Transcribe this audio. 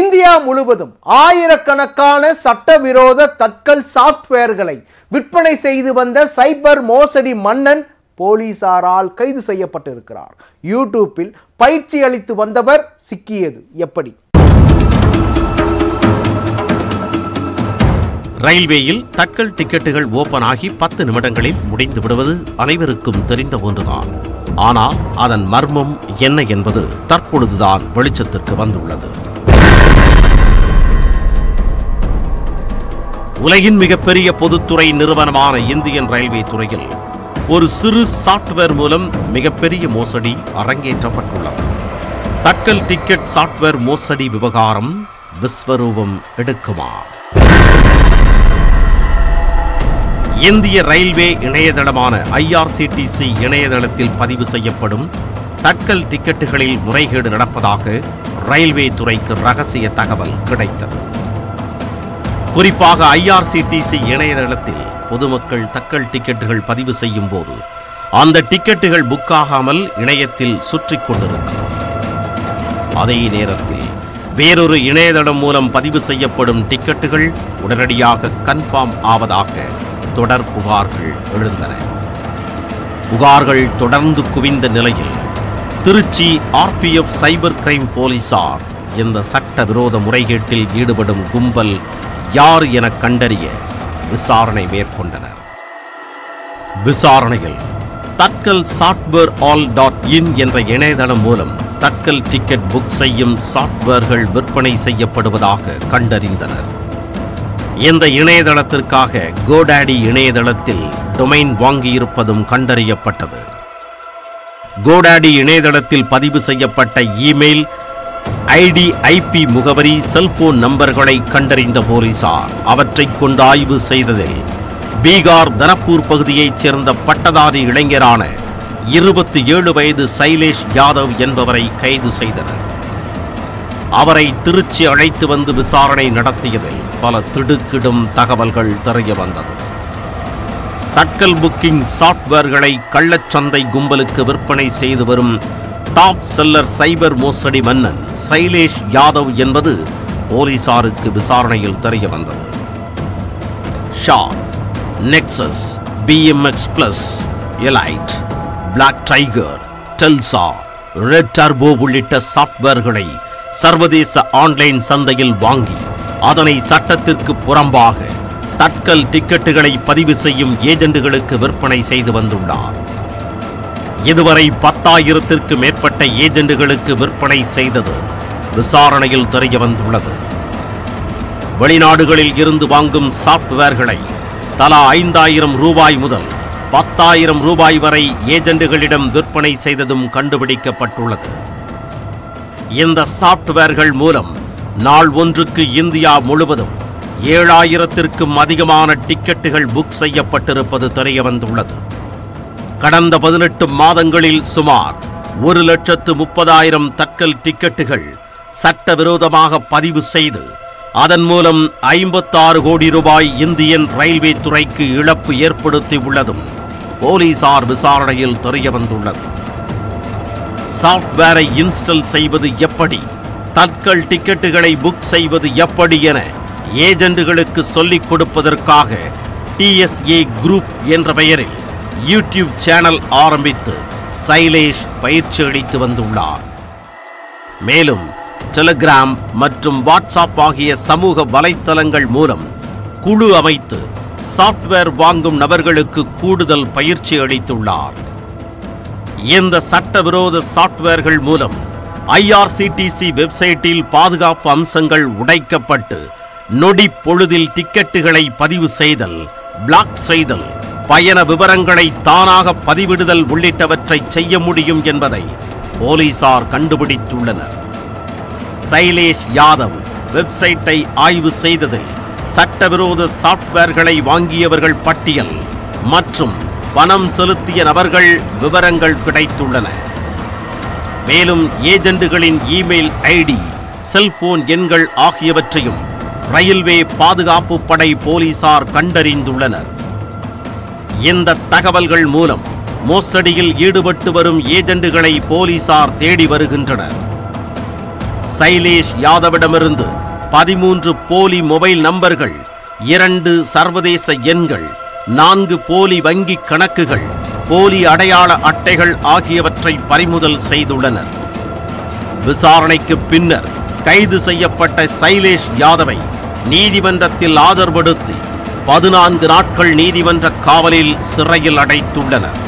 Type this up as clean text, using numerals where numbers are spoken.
India முழுவதும் ஆயிரக்கணக்கான சட்டவிரோத தட்கல் சாஃப்ட்வேர்களை விற்பனை செய்து வந்த சைபர் மோசடி மன்னன் போலீசாரால் கைது செய்யப்பட்டிருக்கிறார். யூடியூப்பில் பயிற்சி அளித்து வந்தவர் சிக்கியது எப்படி? ரயில்வேயில் தட்கல் டிக்கெட்டுகள் ஓபன் ஆகி 10 நிமிடங்களில் முடிந்து விடுவது அனைவருக்கும் தெரிந்த ஒன்றுதான். ஆனால் அதன் மர்மம் என்ன என்பது தற்பொழுதுதான் வெளிச்சத்திற்கு வந்துள்ளது. உலகின் மிகப்பெரிய பொதுத்துறை நிறுவனமான இந்தியன் ரயில்வே துறையில் ஒரு சிறு சாப்ட்வேர் மூலம் மிகப்பெரிய மோசடி அரங்கேற்றப்பட்டுள்ளது. தட்கல் டிக்கெட் சாப்ட்வேர் மோசடி விவகாரம் விஸ்வரூபம் எடுக்குமா? இந்திய ரயில்வே இணையதளமான IRCTC இணையதளத்தில் பதிவு செய்யப்படும் தட்கல் டிக்கெட்டுகளில் முறைகேடு நடப்பதாக ரயில்வே துறைக்கு ரகசிய தகவல் கிடைத்தது. குறிப்பாக IRCTC இணையதளத்தில் பொதுமக்கள் தட்கல் டிக்கெட்டுகள் பதிவு செய்யும் போது அந்த டிக்கெட்டுகள் புக்காகாமல் இணையத்தில் சுற்றி கொண்டிருக்கும். அதே நேரத்தில் வேறொரு இணையதளம் மூலம் பதிவு செய்யப்படும் டிக்கெட்டுகள் உடனடியாக கன்ஃபார்ம் ஆவதாக தொடர் புகார்கள் எழுந்தன. புகார்கள் தொடர்ந்து குவிந்த நிலையில் திருச்சி RPF சைபர் கிரைம் போலீசார் இந்த சட்ட விரோத முறைகேட்டில் ஈடுபடும் கும்பல் யார் என கண்டறிய விசாரணை மேற்கொண்டனர். விசாரணையில் தட்கல் softwareall.in என்ற இணையதளம் மூலம் தட்கல் டிக்கெட் புக் செய்யும் சாப்ட்வேர்கள் விற்பனை செய்யப்படுவதாக கண்டறிந்தனர். இந்த இணையதளத்திற்காக கோடாடி இணையதளத்தில் டொமைன் வாங்கியிருப்பதும் கண்டறியப்பட்டது. கோடாடி இணையதளத்தில் பதிவு செய்யப்பட்ட இமெயில் IDIP முகவரி, செல்போன் நம்பர்களை கண்டறிந்த போலீசார் அவற்றை கொண்டு ஆய்வு செய்ததில் பீகார் தனப்பூர் பகுதியைச் சேர்ந்த பட்டதாரி இளைஞரான 27 வயது சைலேஷ் யாதவ் என்பவரை கைது செய்தனர். அவரை திருச்சி அழைத்து வந்து விசாரணை நடத்தியதில் பல திடுக்கிடும் தகவல்கள் தெரிய வந்தது. தட்கல் புக்கிங் சாப்ட்வேர்களை கள்ளச்சந்தை கும்பலுக்கு விற்பனை செய்து வரும் டாப் செல்லர் சைபர் மோசடி மன்னன் சைலேஷ் யாதவ் என்பது போலீசாருக்கு விசாரணையில் தெரிய வந்தது. ஷா, Nexus, BMX plus, elite, black tiger, டெல்சா, ரெட் டர்போ உள்ளிட்ட சாப்ட்வேர்களை சர்வதேச ஆன்லைன் சந்தையில் வாங்கி அதனை சட்டத்திற்கு புறம்பாக தட்கல் டிக்கெட்டுகளை பதிவு செய்யும் ஏஜெண்டுகளுக்கு விற்பனை செய்து வந்துள்ளார். இதுவரை 10,000க்கு மேற்பட்ட ஏஜெண்டுகளுக்கு விற்பனை செய்தது விசாரணையில் தெரிய வந்துள்ளது. வெளிநாடுகளில் இருந்து வாங்கும் சாப்ட்வேர்களை தலா 5,000 ரூபாய் முதல் 10,000 ரூபாய் வரை ஏஜெண்டுகளிடம் விற்பனை செய்ததும் கண்டுபிடிக்கப்பட்டுள்ளது. இந்த சாப்ட்வேர்கள் மூலம் நாள் ஒன்றுக்கு இந்தியா முழுவதும் 7,000க்கும் அதிகமான டிக்கெட்டுகள் புக் செய்யப்பட்டிருப்பது தெரிய வந்துள்ளது. கடந்த 18 மாதங்களில் சுமார் 1,30,000 தட்கல் டிக்கெட்டுகள் சட்டவிரோதமாக பதிவு செய்து அதன் மூலம் 56 கோடி ரூபாய் இந்தியன் ரயில்வே துறைக்கு இழப்பு ஏற்படுத்தி உள்ளதும் போலீசார் விசாரணையில் தெரிய வந்துள்ளது. சாஃப்ட்வேரை இன்ஸ்டால் செய்வது எப்படி, தட்கல் டிக்கெட்டுகளை புக் செய்வது எப்படி என ஏஜெண்டுகளுக்கு சொல்லிக் கொடுப்பதற்காக TSA குரூப் என்ற பெயரில் யூடியூப் சேனல் ஆரம்பித்து சைலேஷ் பயிற்சி அளித்து வந்துள்ளார். மேலும் டெலிகிராம் மற்றும் வாட்ஸ்அப் ஆகிய சமூக வலைத்தளங்கள் மூலம் குழு அமைத்து சாப்ட்வேர் வாங்கும் நபர்களுக்கு கூடுதல் பயிற்சி அளித்துள்ளார். இந்த சட்டவிரோத சாப்ட்வேர்கள் மூலம் IRCTC வெப்சைட்டில் பாதுகாப்பு அம்சங்கள் உடைக்கப்பட்டு நொடி பொழுதில் டிக்கெட்டுகளை பதிவு செய்தல், பிளாக் செய்தல், பயண விவரங்களை தானாக பதிவிடுதல் உள்ளிட்டவற்றை செய்ய முடியும் என்பதை போலீசார் கண்டுபிடித்துள்ளனர். சைலேஷ் யாதவ் வெப்சைட்டை ஆய்வு செய்ததில் சட்டவிரோத சாப்ட்வேர்களை வாங்கியவர்கள் பட்டியல் மற்றும் பணம் செலுத்திய நபர்கள் விவரங்கள் கிடைத்துள்ளன. மேலும் ஏஜெண்டுகளின் இமெயில் ID, செல்போன் எண்கள் ஆகியவற்றையும் ரயில்வே பாதுகாப்பு படை போலீசார் கண்டறிந்துள்ளனர். இந்த தகவல்கள் மூலம் மோசடியில் ஈடுபட்டு வரும் ஏஜெண்டுகளை போலீசார் தேடி வருகின்றனர். சைலேஷ் யாதவிடமிருந்து 13 போலி மொபைல் நம்பர்கள், 2 சர்வதேச எண்கள், 4 போலி வங்கி கணக்குகள், போலி அடையாள அட்டைகள் ஆகியவற்றை பறிமுதல் செய்துள்ளனர். விசாரணைக்கு பின்னர் கைது செய்யப்பட்ட சைலேஷ் யாதவை நீதிமன்றத்தில் ஆஜர்படுத்தி 14 நாட்கள் நீதிமன்ற காவலில் சிறையில் அடைத்துள்ளனர்.